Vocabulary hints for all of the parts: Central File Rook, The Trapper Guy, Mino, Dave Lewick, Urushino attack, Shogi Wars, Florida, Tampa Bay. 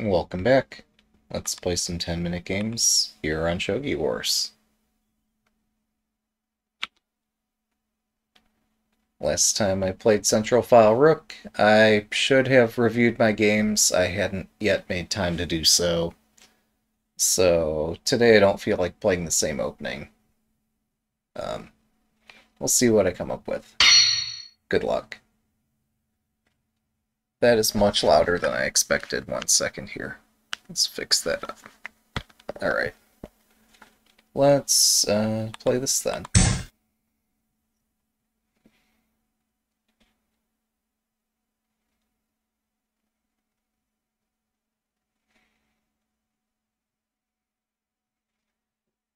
Welcome back. Let's play some 10-minute games here on Shogi Wars. Last time I played Central File Rook, I should have reviewed my games. I hadn't yet made time to do so. So today I don't feel like playing the same opening. We'll see what I come up with. Good luck. That is much louder than I expected. 1 second here. Let's fix that up. Alright. Let's play this then.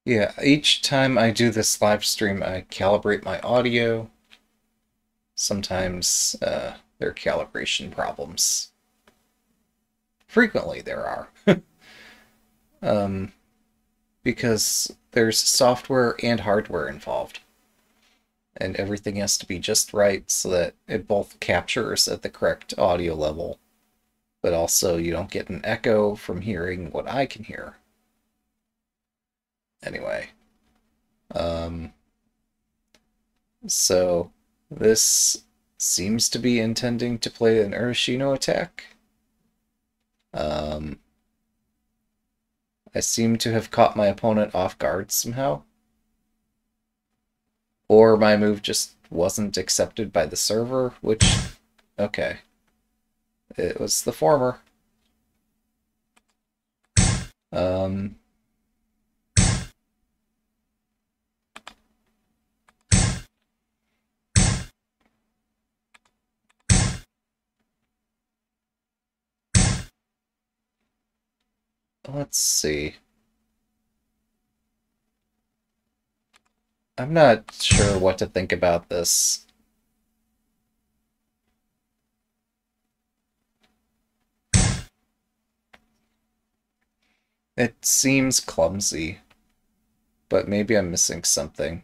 Yeah, each time I do this live stream, I calibrate my audio. Sometimes there are calibration problems. Frequently there are. Because there's software and hardware involved. And everything has to be just right so that it both captures at the correct audio level, but also you don't get an echo from hearing what I can hear. Anyway, so this seems to be intending to play an Urushino attack. I seem to have caught my opponent off guard somehow. Or my move just wasn't accepted by the server, which, okay, it was the former. Let's see. I'm not sure what to think about this. It seems clumsy, but maybe I'm missing something.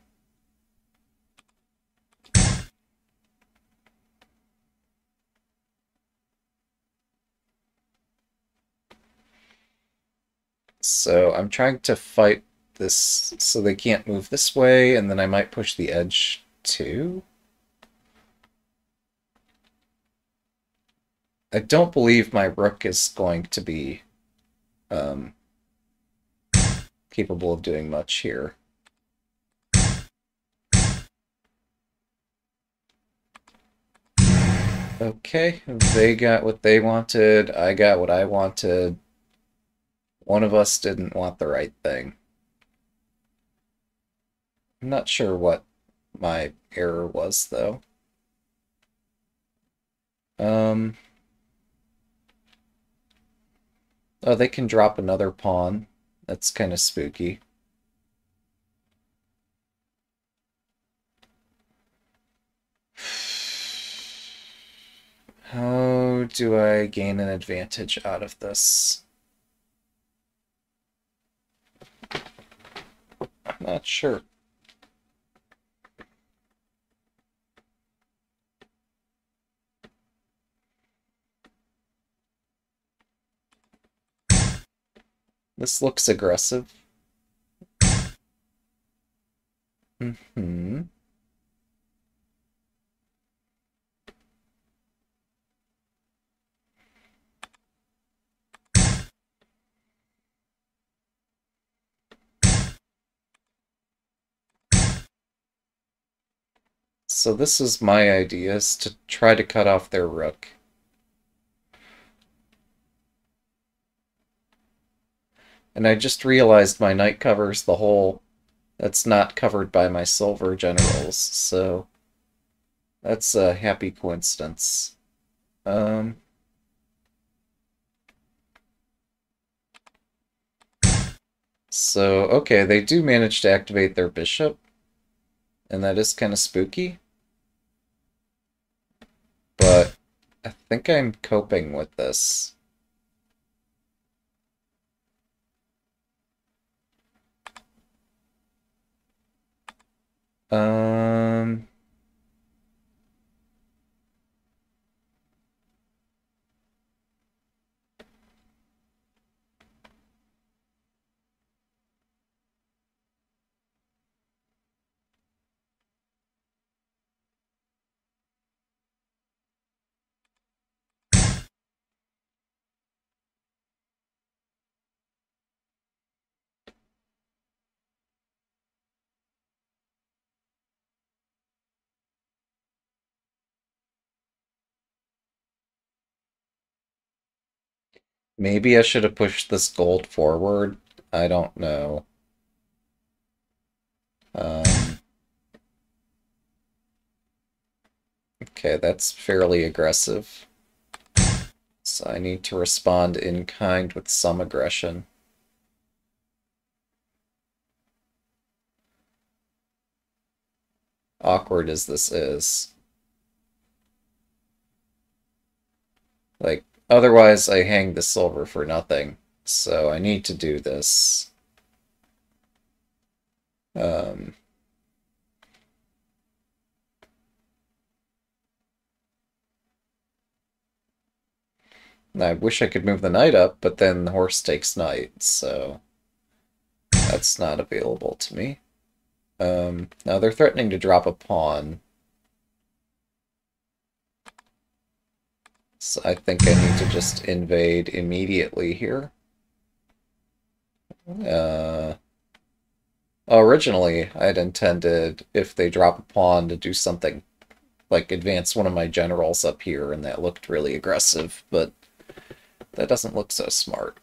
So I'm trying to fight this so they can't move this way, and then I might push the edge too. I don't believe my rook is going to be capable of doing much here. Okay, they got what they wanted, I got what I wanted. One of us didn't want the right thing. I'm not sure what my error was, though. Oh, they can drop another pawn. That's kind of spooky. How do I gain an advantage out of this? Not sure. This looks aggressive. So this is my idea, is to try to cut off their rook. And I just realized my knight covers the hole that's not covered by my silver generals, so that's a happy coincidence. So, okay, they do manage to activate their bishop, and that is kind of spooky. But I think I'm coping with this. Maybe I should have pushed this gold forward. I don't know. Okay, that's fairly aggressive. So I need to respond in kind with some aggression. Awkward as this is. Like, otherwise I hang the silver for nothing. So I need to do this. I wish I could move the knight up, but then the horse takes knight, so that's not available to me. Now they're threatening to drop a pawn. So I think I need to just invade immediately here. Originally, I'd intended if they drop a pawn to do something like advance one of my generals up here, and that looked really aggressive, but that doesn't look so smart.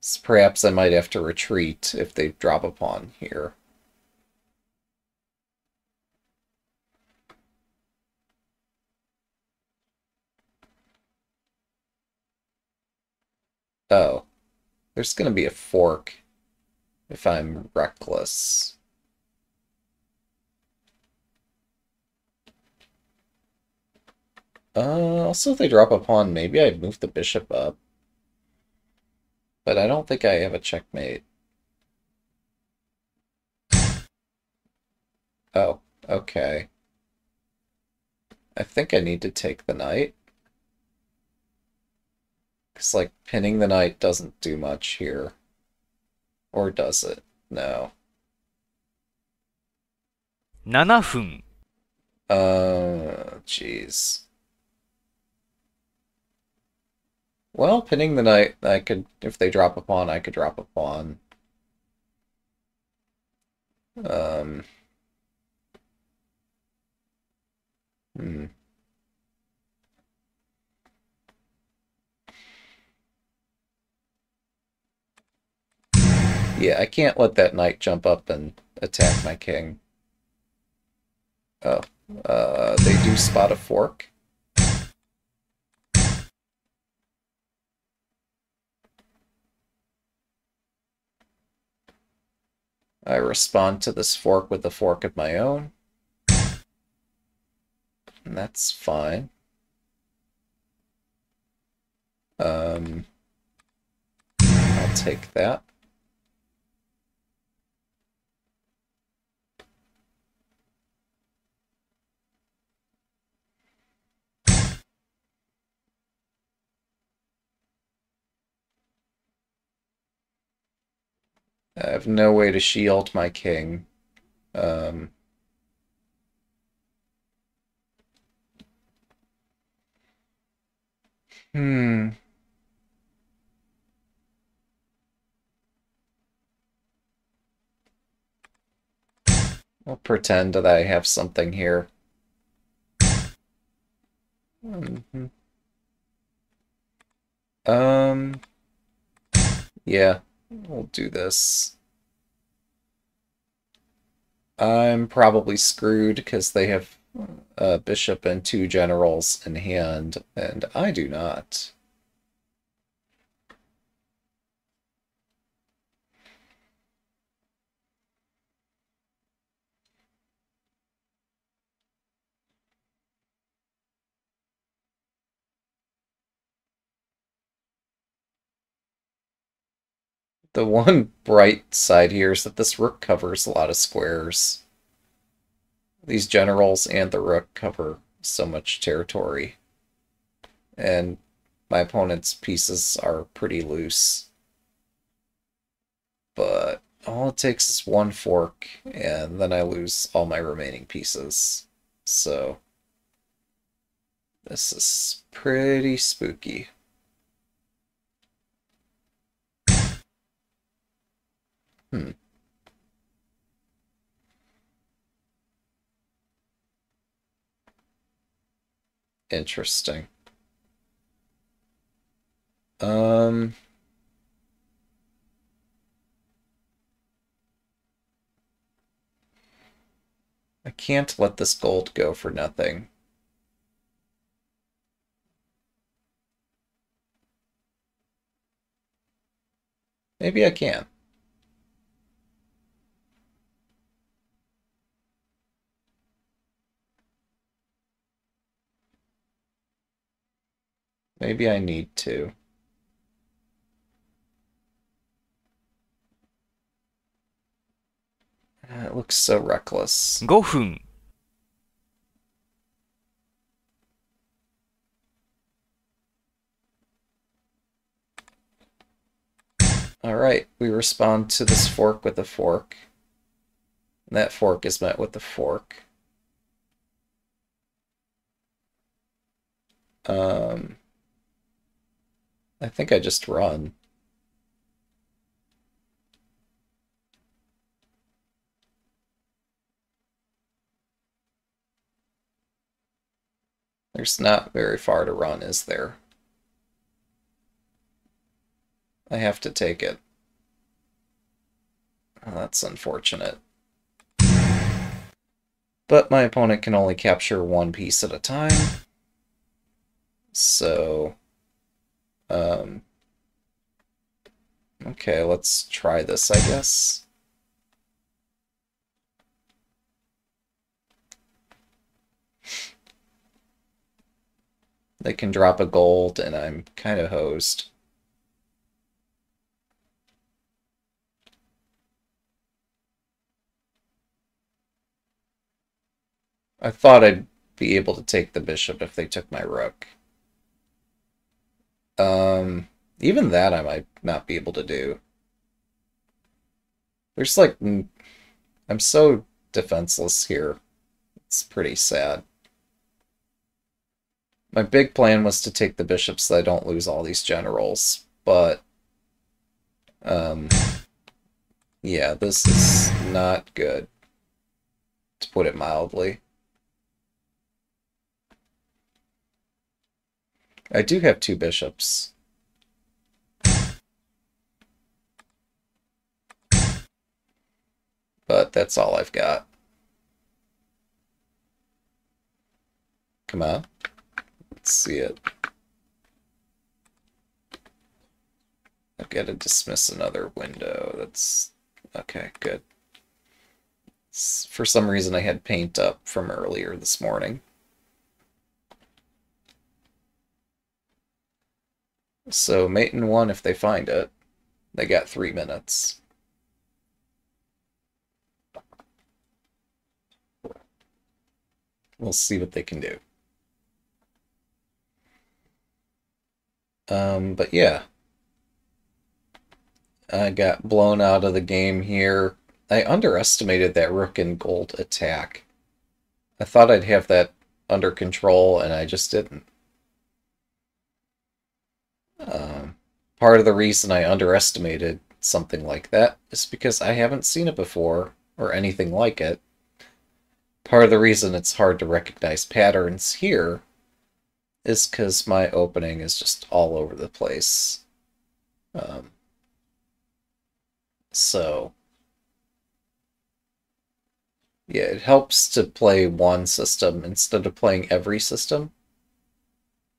So perhaps I might have to retreat if they drop a pawn here. Oh, there's going to be a fork if I'm reckless. Also, if they drop a pawn, maybe I'd move the bishop up. But I don't think I have a checkmate. Oh, okay. I think I need to take the knight. Because, like, pinning the knight doesn't do much here. Or does it? No. 7分. Jeez. Well, pinning the knight, I could, if they drop a pawn, I could drop a pawn. Yeah, I can't let that knight jump up and attack my king. Oh, they do spot a fork. I respond to this fork with a fork of my own. And that's fine. I'll take that. I have no way to shield my king. I'll pretend that I have something here. Yeah. We'll do this. I'm probably screwed because they have a bishop and two generals in hand, and I do not. The one bright side here is that this rook covers a lot of squares. These generals and the rook cover so much territory. And my opponent's pieces are pretty loose. But all it takes is one fork, and then I lose all my remaining pieces. So this is pretty spooky. Interesting. I can't let this gold go for nothing. Maybe I can. Maybe I need to. It looks so reckless. 5分. Alright, we respond to this fork with a fork. And that fork is met with a fork. I think I just run. There's not very far to run, is there? I have to take it. Oh, that's unfortunate. But my opponent can only capture one piece at a time. So... okay, let's try this, I guess. They can drop a gold, and I'm kind of hosed. I thought I'd be able to take the bishop if they took my rook. Even that I might not be able to do. There's like... I'm so defenseless here. It's pretty sad. My big plan was to take the bishop so I don't lose all these generals, but... yeah, this is not good, to put it mildly. I do have two bishops. But that's all I've got. Come on. Let's see it. I've got to dismiss another window. That's... okay, good. For some reason I had paint up from earlier this morning. So mate and one, if they find it, they got 3 minutes. We'll see what they can do. But yeah, I got blown out of the game here. I underestimated that rook and gold attack. I thought I'd have that under control, and I just didn't. Part of the reason I underestimated something like that is because I haven't seen it before, or anything like it. Part of the reason it's hard to recognize patterns here is because my opening is just all over the place. So, yeah, it helps to play one system instead of playing every system.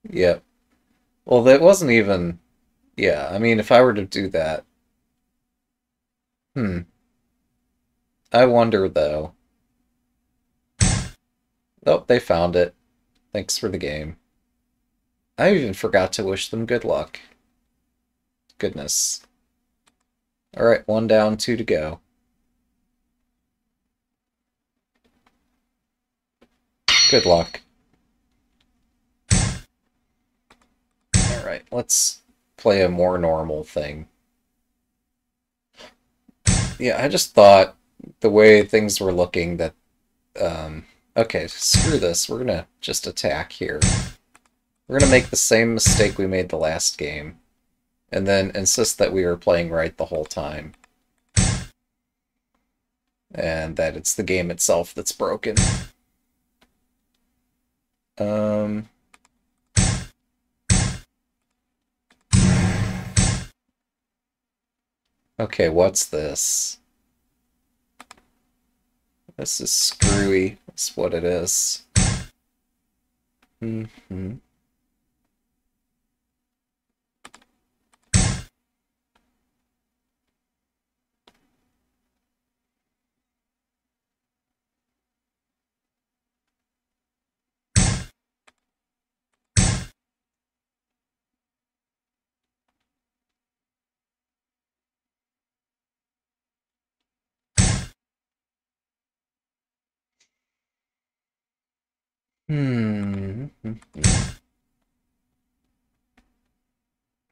Yep. Well, that wasn't even... yeah, I mean, if I were to do that... I wonder, though. Oh, they found it. Thanks for the game. I even forgot to wish them good luck. Goodness. Alright, 1 down, 2 to go. Good luck. Alright, let's play a more normal thing. Yeah, I just thought the way things were looking that... okay, screw this. We're gonna just attack here. We're gonna make the same mistake we made the last game. And then insist that we were playing right the whole time. And that it's the game itself that's broken. Okay, what's this? This is screwy. That's what it is. Mm-hmm.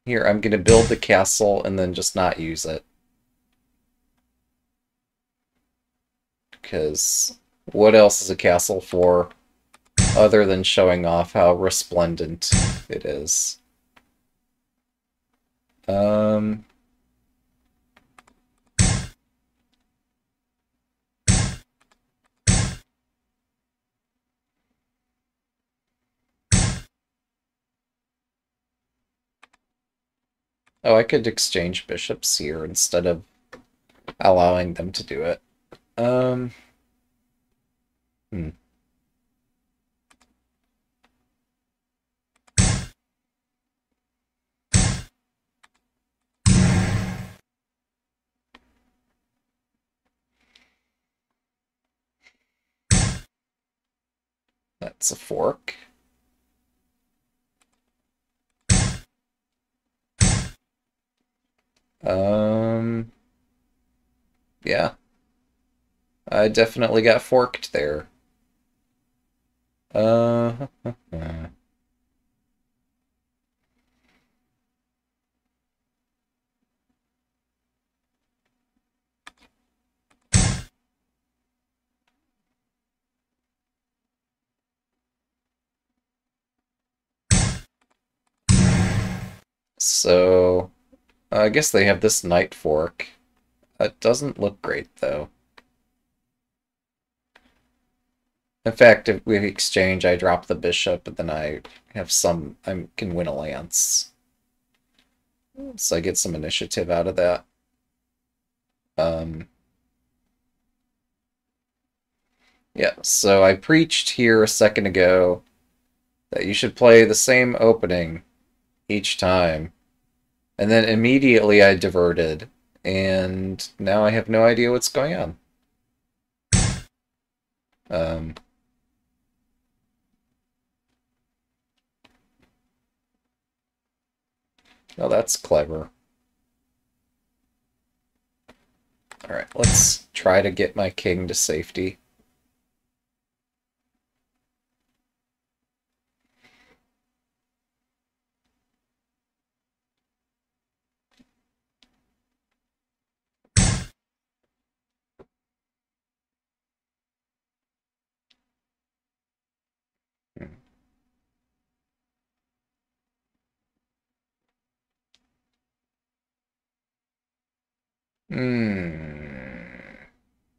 Here, I'm gonna build the castle and then just not use it. Because what else is a castle for other than showing off how resplendent it is? Oh, I could exchange bishops here instead of allowing them to do it. That's a fork. Yeah. I definitely got forked there. So... I guess they have this knight fork. It doesn't look great, though. In fact, if we exchange, I drop the bishop, and then I have some... I can win a lance. So I get some initiative out of that. Yeah, so I preached here a second ago that you should play the same opening each time. And then immediately I diverted, and now I have no idea what's going on. Well, that's clever. Alright, let's try to get my king to safety.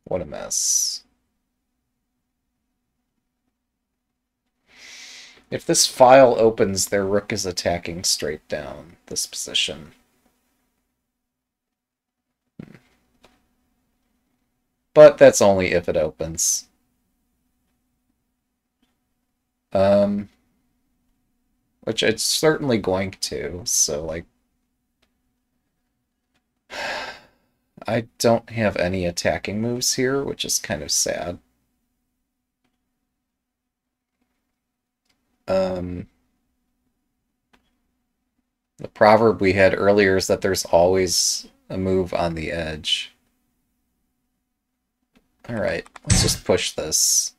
What a mess. If this file opens, their rook is attacking straight down this position. But that's only if it opens. Which it's certainly going to, so like... I don't have any attacking moves here, which is kind of sad. The proverb we had earlier is that there's always a move on the edge. Alright, let's just push this.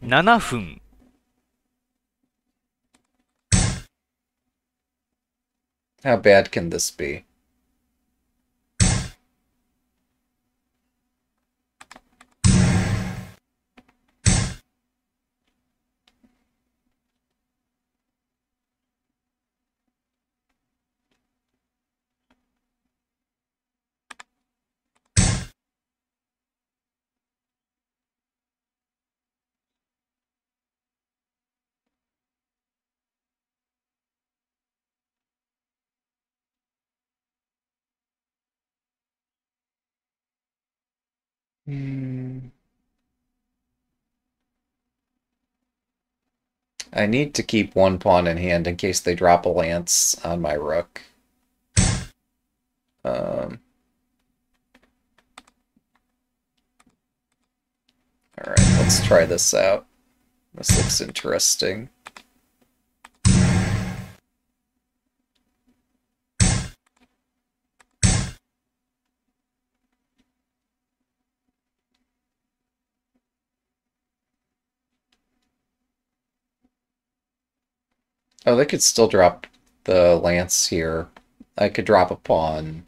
7分. How bad can this be? I need to keep one pawn in hand in case they drop a lance on my rook. Alright, let's try this out. This looks interesting. Oh, they could still drop the lance here. I could drop a pawn.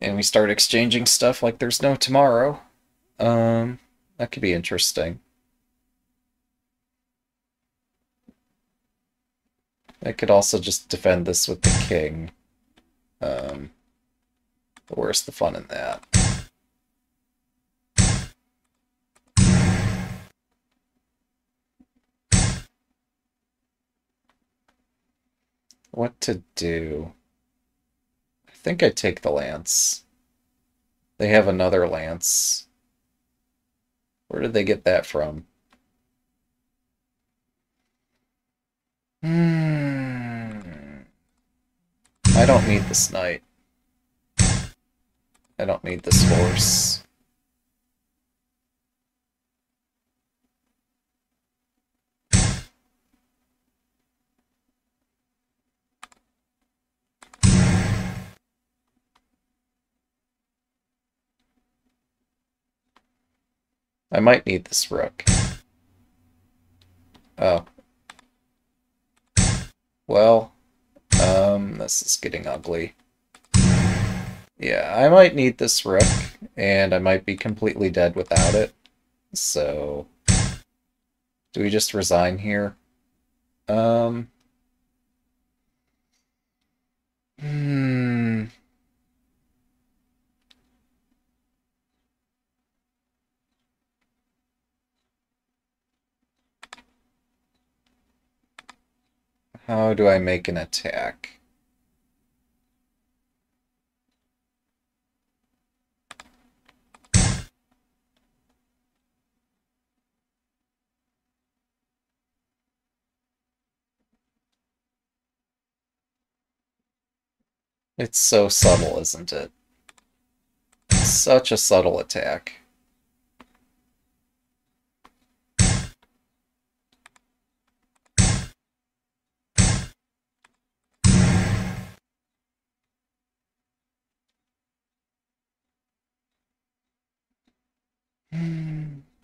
And we start exchanging stuff like there's no tomorrow. That could be interesting. I could also just defend this with the king. But where's the fun in that? What to do? I think I take the lance. They have another lance. Where did they get that from? I don't need this knight. I don't need this horse. I might need this rook. Oh. Well, this is getting ugly. Yeah, I might need this rook, and I might be completely dead without it. So, do we just resign here? How do I make an attack? It's so subtle, isn't it? Such a subtle attack.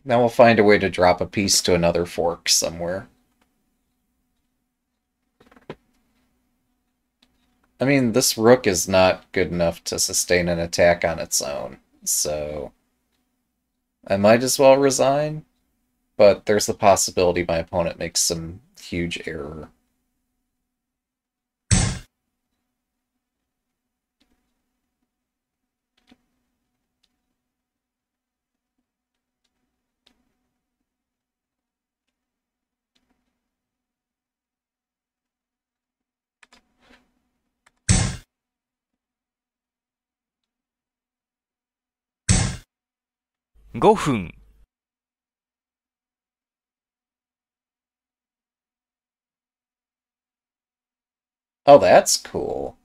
Now we'll find a way to drop a piece to another fork somewhere. I mean, this rook is not good enough to sustain an attack on its own, so I might as well resign, but there's the possibility my opponent makes some huge error. Oh, that's cool.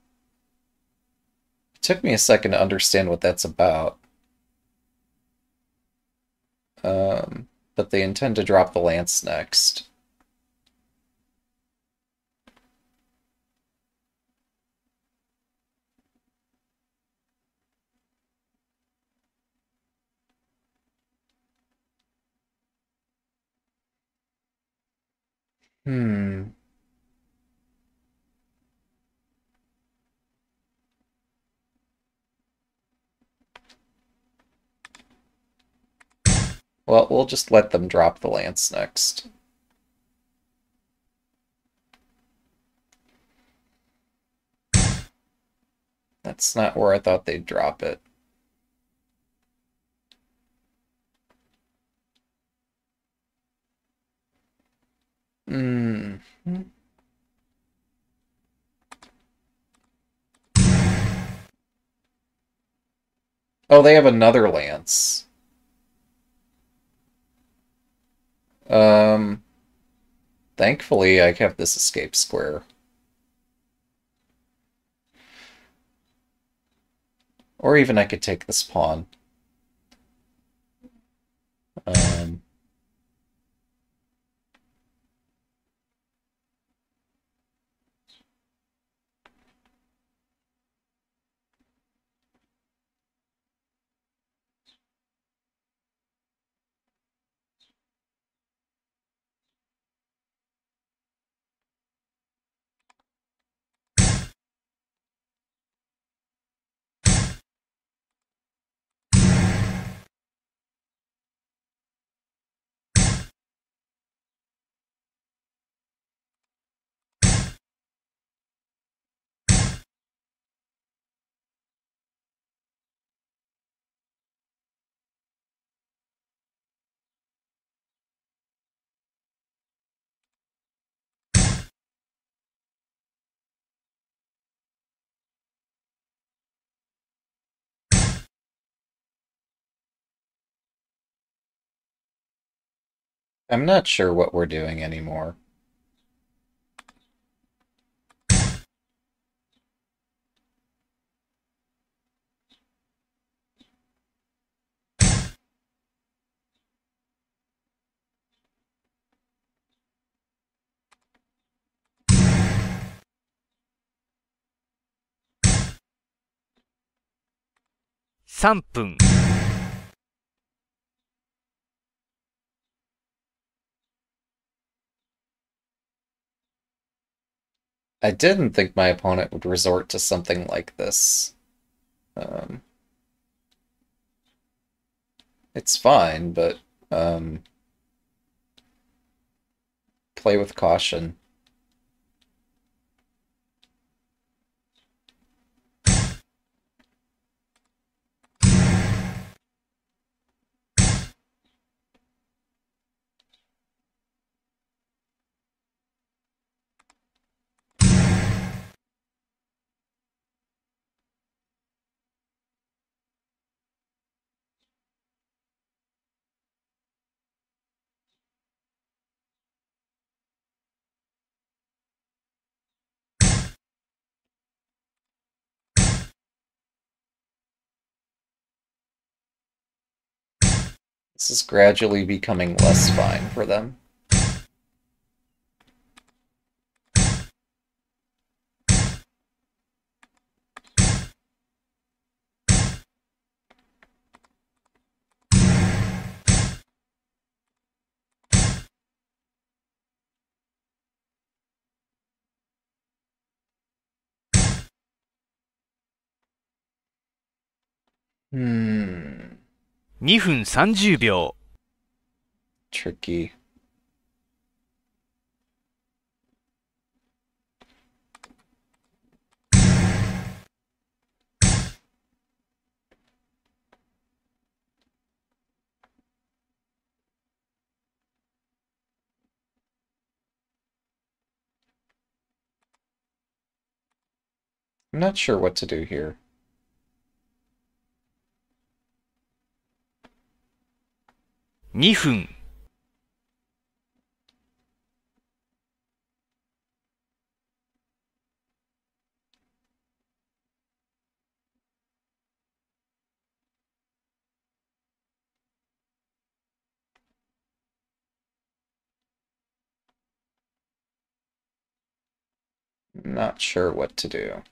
It took me a second to understand what that's about. But they intend to drop the lance next. Well, we'll just let them drop the lance next. That's not where I thought they'd drop it. Oh, they have another lance. Thankfully, I have this escape square. Or even I could take this pawn. I'm not sure what we're doing anymore. I didn't think my opponent would resort to something like this. It's fine, but play with caution. This is gradually becoming less fine for them. Tricky. I'm not sure what to do here. I'm not sure what to do.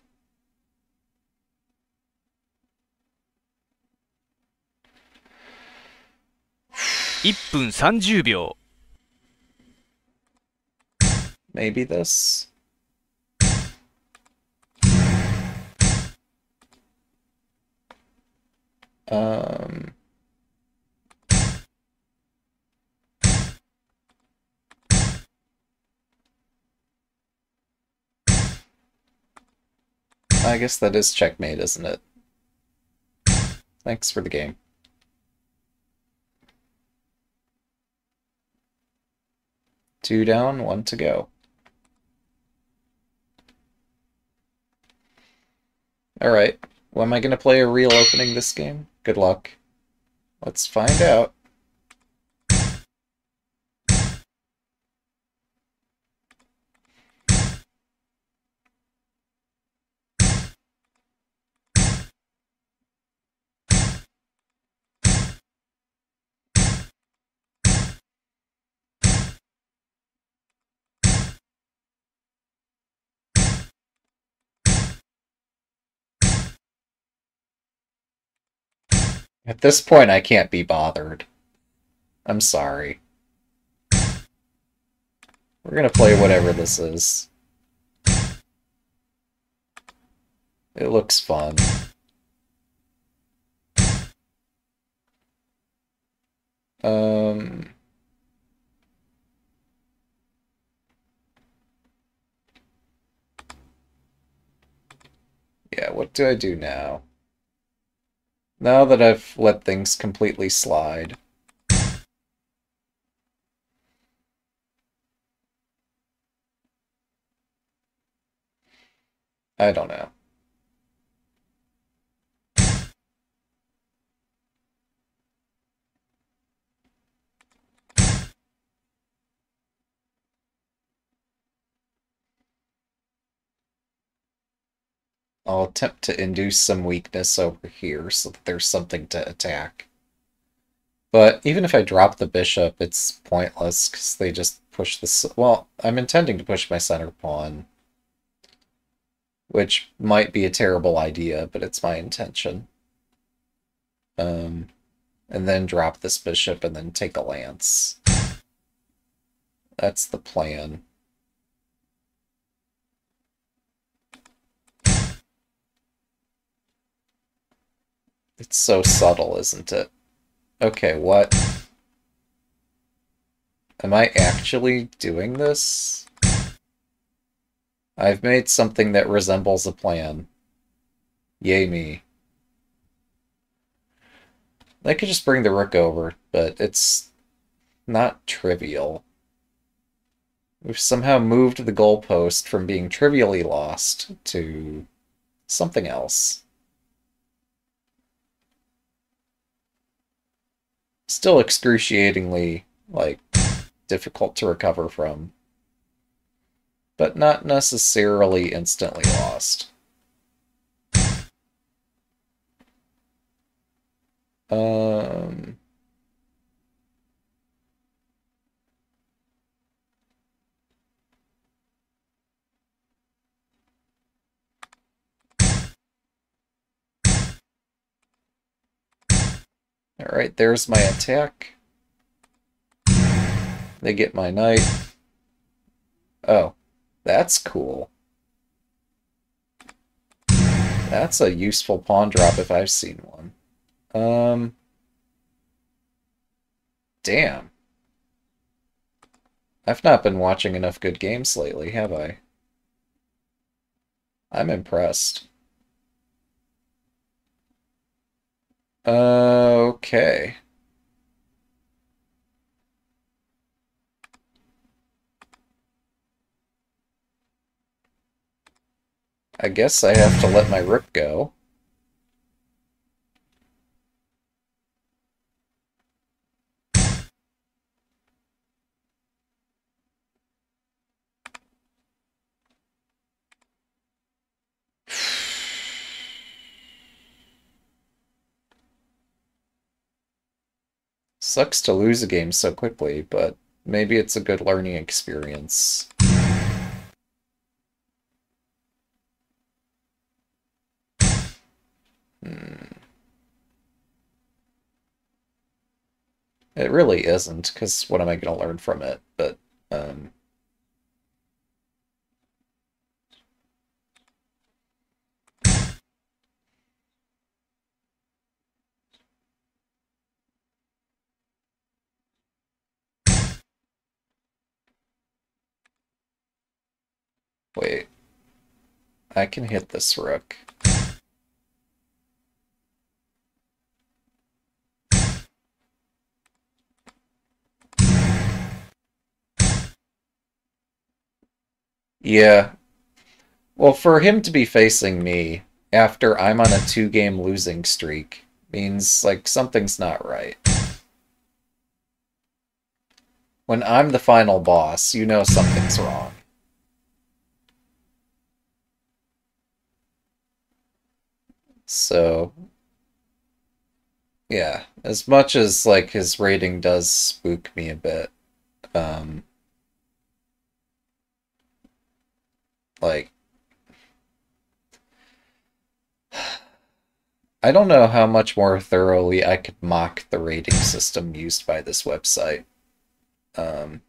Maybe this. I guess that is checkmate, isn't it? Thanks for the game. Two down, one to go. Alright, well, am I going to play a real opening this game? Good luck. Let's find out. At this point, I can't be bothered. I'm sorry. We're gonna play whatever this is. It looks fun. Yeah, what do I do now? Now that I've let things completely slide. I don't know. I'll attempt to induce some weakness over here so that there's something to attack. But even if I drop the bishop, it's pointless because they just push this. Well, I'm intending to push my center pawn, which might be a terrible idea, but it's my intention. And then drop this bishop and then take a lance. That's the plan. It's so subtle, isn't it? Okay, what? Am I actually doing this? I've made something that resembles a plan. Yay me. I could just bring the rook over, but it's not trivial. We've somehow moved the goalpost from being trivially lost to something else. Still excruciatingly, like, difficult to recover from, but not necessarily instantly lost. Alright, there's my attack. They get my knight. Oh, that's cool. That's a useful pawn drop if I've seen one. Damn. I've not been watching enough good games lately, have I? I'm impressed. Okay. I guess I have to let my rook go. Sucks to lose a game so quickly, but maybe it's a good learning experience. It really isn't, because what am I going to learn from it? But, wait, I can hit this rook. Yeah. Well, for him to be facing me after I'm on a 2-game losing streak means, like, something's not right. When I'm the final boss, you know something's wrong. So, yeah, as much as, like, his rating does spook me a bit, like, I don't know how much more thoroughly I could mock the rating system used by this website. I've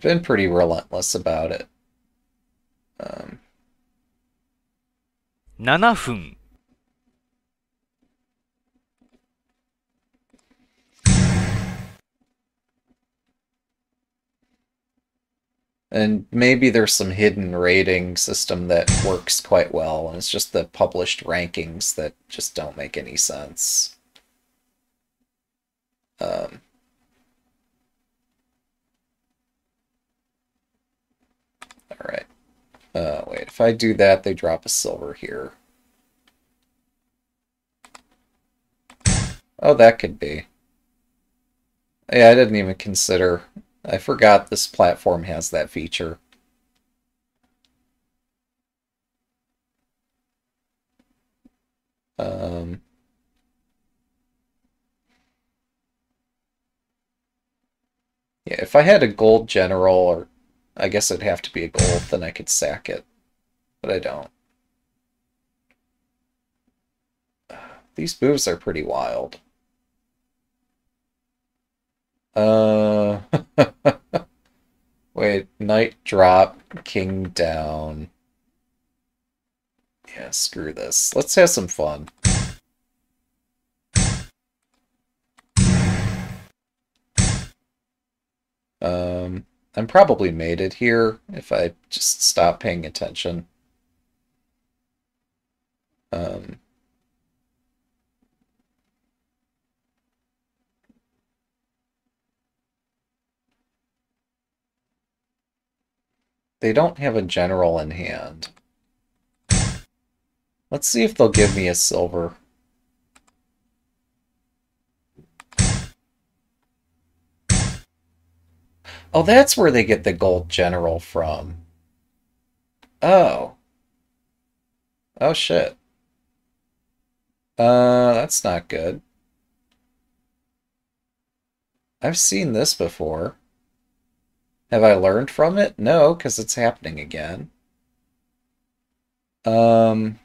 been pretty relentless about it. 7分. And maybe there's some hidden rating system that works quite well, and it's just the published rankings that just don't make any sense. Alright. Wait, if I do that, they drop a silver here. Oh, that could be. Yeah, I didn't even consider... I forgot this platform has that feature. Yeah, if I had a gold general, or I guess it'd have to be a gold, then I could sack it. But I don't. These moves are pretty wild. Wait, knight drop, king down. Yeah, screw this. Let's have some fun. I'm probably mated here if I just stop paying attention. They don't have a general in hand. Let's see if they'll give me a silver. Oh, that's where they get the gold general from. Oh. Oh, shit. That's not good. I've seen this before. Have I learned from it? No, because it's happening again. Alright,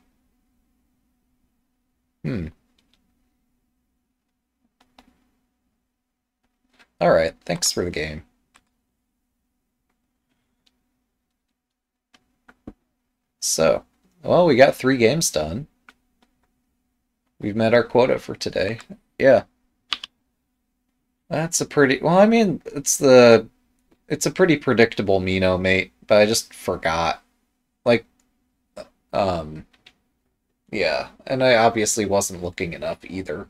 thanks for the game. So, well, we got 3 games done. We've met our quota for today. Yeah. That's a pretty... Well, I mean, it's the... It's a pretty predictable Mino mate, but I just forgot. Like, yeah, and I obviously wasn't looking it up either.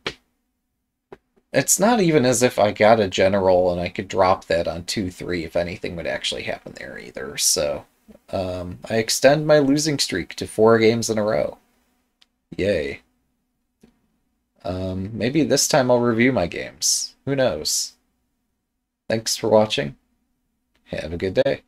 It's not even as if I got a general and I could drop that on 2-3 if anything would actually happen there either, so... I extend my losing streak to 4 games in a row. Yay. Maybe this time I'll review my games. Who knows? Thanks for watching. Have a good day.